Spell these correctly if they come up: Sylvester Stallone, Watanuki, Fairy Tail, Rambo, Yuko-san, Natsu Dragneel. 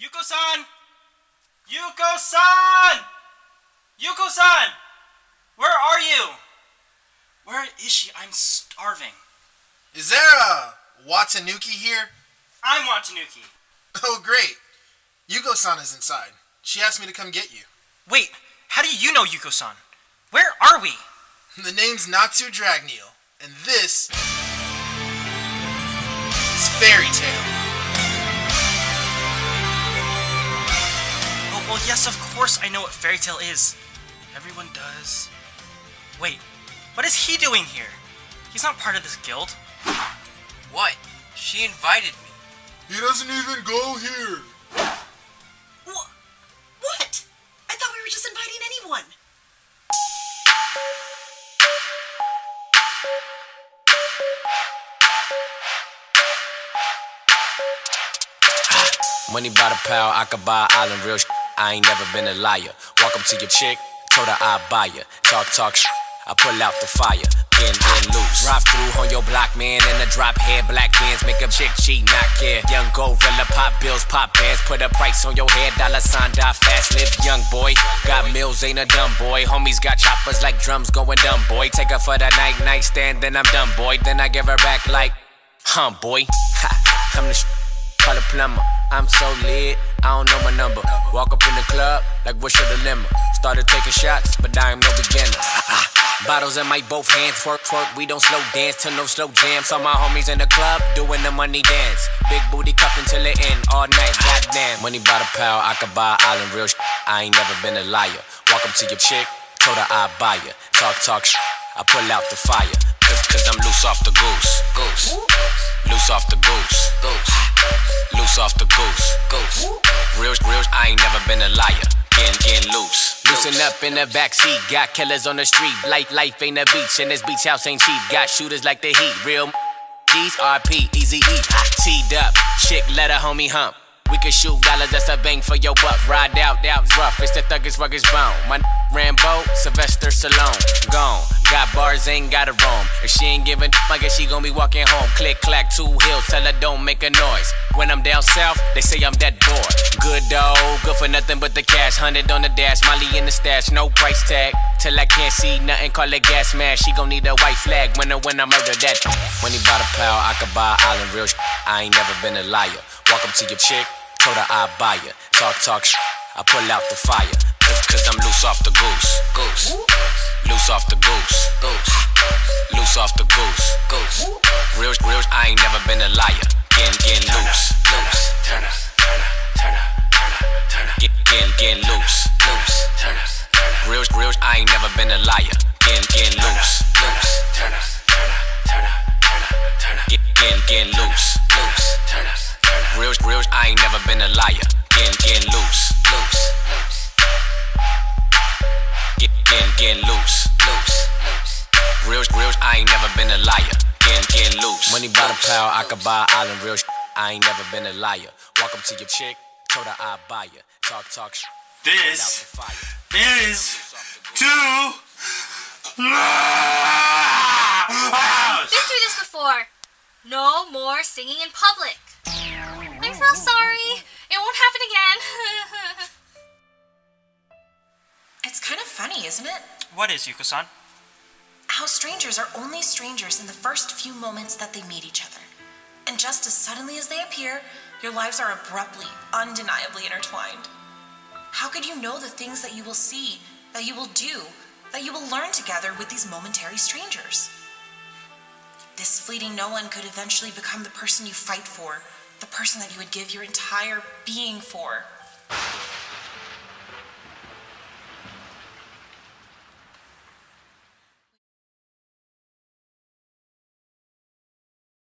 Yuko-san! Yuko-san! Yuko-san! Where are you? Where is she? I'm starving. Is there a Watanuki here? I'm Watanuki. Oh, great. Yuko-san is inside. She asked me to come get you. Wait, how do you know Yuko-san? Where are we? The name's Natsu Dragneel, and this is Fairy Tail. Oh, well, yes, of course I know what Fairy Tail is. Everyone does. Wait, what is he doing here? He's not part of this guild. What? She invited me. He doesn't even go here. What? I thought we were just inviting anyone. Money by the pound, I could buy an island, real sh**. I ain't never been a liar. Walk up to your chick, told her I buy ya. Talk sh**, I pull out the fire. Get loose. Drive through on your block, man, in the drop head. Black bands make a chick cheat, not care. Young gorilla, pop bills, pop bands. Put a price on your head, dollar sign, die fast. Live young boy, got mills, ain't a dumb boy. Homies got choppers like drums, going dumb boy. Take her for the nightstand, then I'm dumb boy. Then I give her back like, huh, boy. Ha, I'm the sh**, call a plumber. I'm so lit, I don't know my number. Walk up in the club, like what's your dilemma? Started taking shots, but I am no beginner. Bottles in my both hands, twerk, we don't slow dance till no slow jam. Saw my homies in the club, doing the money dance. Big booty cup until it end, all night, goddamn. Money by the pound, I could buy island, real sh**. I ain't never been a liar. Walk up to your chick, told her I buy ya. Talk sh**, I pull out the fire. Cause I'm loose off the goose. Loose off the goose. Loose off the goose. Real, I ain't never been a liar. Getting loose. Loosen up in the backseat. Got killers on the street. Life ain't a beach. And this beach house ain't cheap. Got shooters like the heat. Real G's, RP, Easy E. Teed up. Chick, let a homie hump. We can shoot dollars, that's a bang for your buck. Ride out, rough. It's the thuggest, ruggest bone. My Rambo, Sylvester Stallone. Gone. Got bars, ain't gotta roam. If she ain't giving, I guess she gon' be walking home. Click, clack, two heels, tell her don't make a noise. When I'm down south, they say I'm that boy. Good though, good for nothing but the cash. 100 on the dash, Molly in the stash, no price tag. Till I can't see nothing, call it gas mask. She gon' need a white flag when I murder that. Money by the pound, I could buy island, real sh**. I ain't never been a liar. Walk up to your chick, told her I buy ya. Talk sh**, I pull out the fire. Cause I'm loose off the goose. Loose off the goose. Loose off the goose. Real, I ain't never been a liar. Getting loose. Turn up. Getting loose. Real, I ain't never been a liar. Getting loose. Turn up. Getting loose. Real, I ain't never been a liar. Getting loose. Getting loose. Real, I ain't never been a liar. Getting loose. Money by the pound, I could buy island, real sh**. I ain't never been a liar. Walk up to your chick, told her I buy ya. Talk sh**. This is too I've been through this before. No more singing in public. I'm so sorry. It won't happen again. It's kind of funny, isn't it? What is, Yuko-san? How strangers are only strangers in the first few moments that they meet each other. And just as suddenly as they appear, your lives are abruptly, undeniably intertwined. How could you know the things that you will see, that you will do, that you will learn together with these momentary strangers? This fleeting no one could eventually become the person you fight for, the person that you would give your entire being for.